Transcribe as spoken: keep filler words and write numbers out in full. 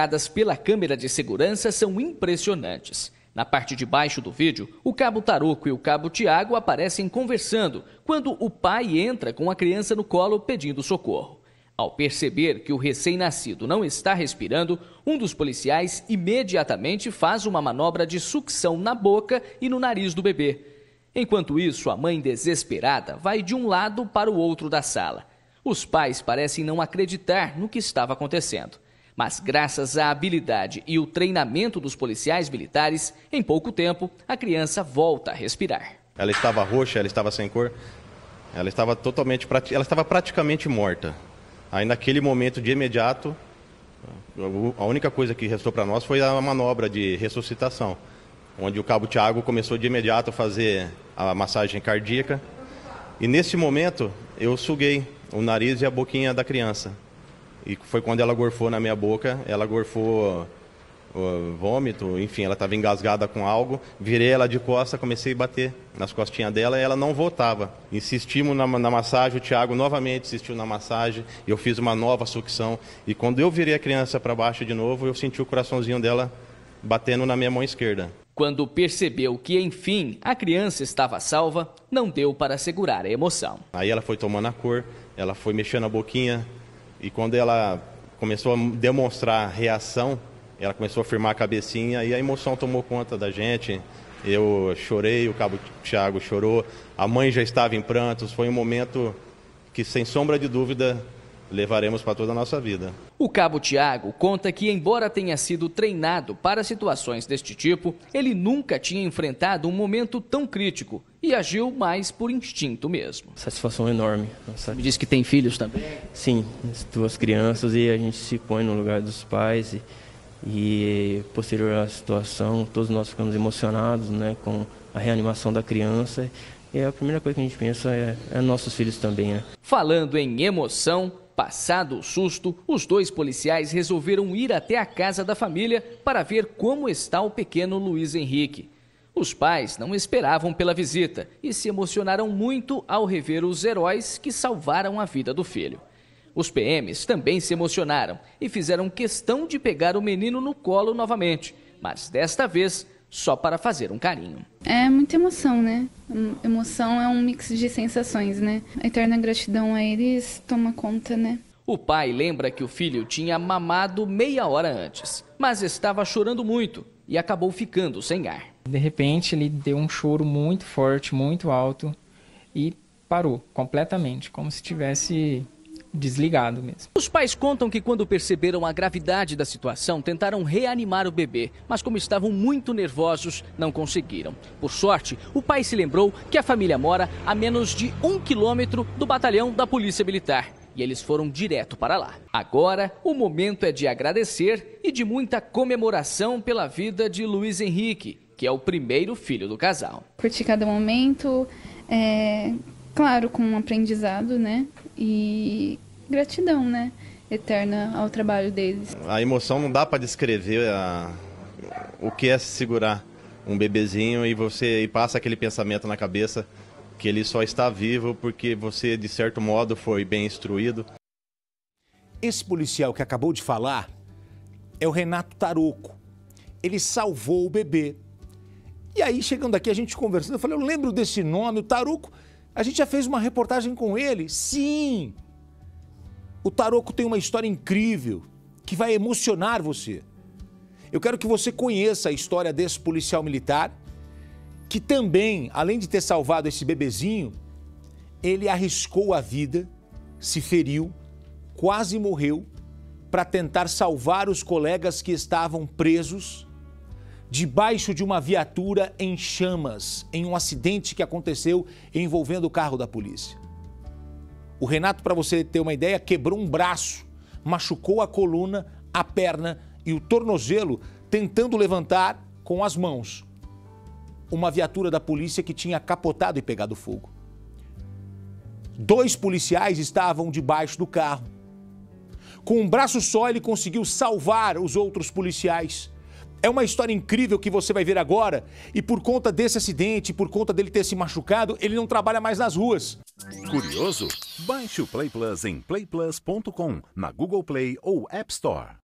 captadas pela câmera de segurança são impressionantes. Na parte de baixo do vídeo, o Cabo Taruco e o Cabo Thiago aparecem conversando quando o pai entra com a criança no colo pedindo socorro. Ao perceber que o recém-nascido não está respirando, um dos policiais imediatamente faz uma manobra de sucção na boca e no nariz do bebê. Enquanto isso, a mãe desesperada vai de um lado para o outro da sala. Os pais parecem não acreditar no que estava acontecendo. Mas graças à habilidade e o treinamento dos policiais militares, em pouco tempo, a criança volta a respirar. Ela estava roxa, ela estava sem cor, ela estava totalmente, ela estava praticamente morta. Aí naquele momento de imediato, a única coisa que restou para nós foi a manobra de ressuscitação, onde o Cabo Thiago começou de imediato a fazer a massagem cardíaca. E nesse momento eu suguei o nariz e a boquinha da criança. E foi quando ela gorfou na minha boca, ela gorfou uh, vômito, enfim, ela estava engasgada com algo. Virei ela de costa, comecei a bater nas costinhas dela e ela não voltava. Insistimos na, na massagem, o Thiago novamente insistiu na massagem, eu fiz uma nova sucção. E quando eu virei a criança para baixo de novo, eu senti o coraçãozinho dela batendo na minha mão esquerda. Quando percebeu que, enfim, a criança estava salva, não deu para segurar a emoção. Aí ela foi tomando a cor, ela foi mexendo a boquinha. E quando ela começou a demonstrar reação, ela começou a firmar a cabecinha e a emoção tomou conta da gente. Eu chorei, o Cabo Thiago chorou, a mãe já estava em prantos. Foi um momento que, sem sombra de dúvida, levaremos para toda a nossa vida. O Cabo Thiago conta que, embora tenha sido treinado para situações deste tipo, ele nunca tinha enfrentado um momento tão crítico e agiu mais por instinto mesmo. Satisfação enorme. Nossa. Me disse que tem filhos também? Sim, duas crianças, e a gente se põe no lugar dos pais e, e posterior à situação, todos nós ficamos emocionados, né, com a reanimação da criança, e a primeira coisa que a gente pensa é, é nossos filhos também, né? Falando em emoção, passado o susto, os dois policiais resolveram ir até a casa da família para ver como está o pequeno Luiz Henrique. Os pais não esperavam pela visita e se emocionaram muito ao rever os heróis que salvaram a vida do filho. Os P Ms também se emocionaram e fizeram questão de pegar o menino no colo novamente, mas desta vez só para fazer um carinho. É muita emoção, né? Emoção é um mix de sensações, né? A eterna gratidão a eles toma conta, né? O pai lembra que o filho tinha mamado meia hora antes, mas estava chorando muito e acabou ficando sem ar. De repente, ele deu um choro muito forte, muito alto e parou completamente, como se tivesse desligado mesmo. Os pais contam que, quando perceberam a gravidade da situação, tentaram reanimar o bebê, mas como estavam muito nervosos, não conseguiram. Por sorte, o pai se lembrou que a família mora a menos de um quilômetro do batalhão da Polícia Militar e eles foram direto para lá. Agora, o momento é de agradecer e de muita comemoração pela vida de Luiz Henrique, que é o primeiro filho do casal. Curti cada momento, é, claro, com um aprendizado, né? E gratidão, né? Eterna ao trabalho deles. A emoção não dá para descrever a, o que é segurar um bebezinho e você e passa aquele pensamento na cabeça que ele só está vivo porque você, de certo modo, foi bem instruído. Esse policial que acabou de falar é o Renato Taruco. Ele salvou o bebê. E aí, chegando aqui, a gente conversando, eu falei, eu lembro desse nome, o Taruco, a gente já fez uma reportagem com ele. Sim! O Taruco tem uma história incrível, que vai emocionar você. Eu quero que você conheça a história desse policial militar, que também, além de ter salvado esse bebezinho, ele arriscou a vida, se feriu, quase morreu, para tentar salvar os colegas que estavam presos debaixo de uma viatura em chamas, em um acidente que aconteceu envolvendo o carro da polícia. O Renato, para você ter uma ideia, quebrou um braço, machucou a coluna, a perna e o tornozelo tentando levantar com as mãos uma viatura da polícia que tinha capotado e pegado fogo. Dois policiais estavam debaixo do carro. Com um braço só, ele conseguiu salvar os outros policiais. É uma história incrível que você vai ver agora, e por conta desse acidente, por conta dele ter se machucado, ele não trabalha mais nas ruas. Curioso? Baixe o Play Plus em play plus ponto com, na Google Play ou App Store.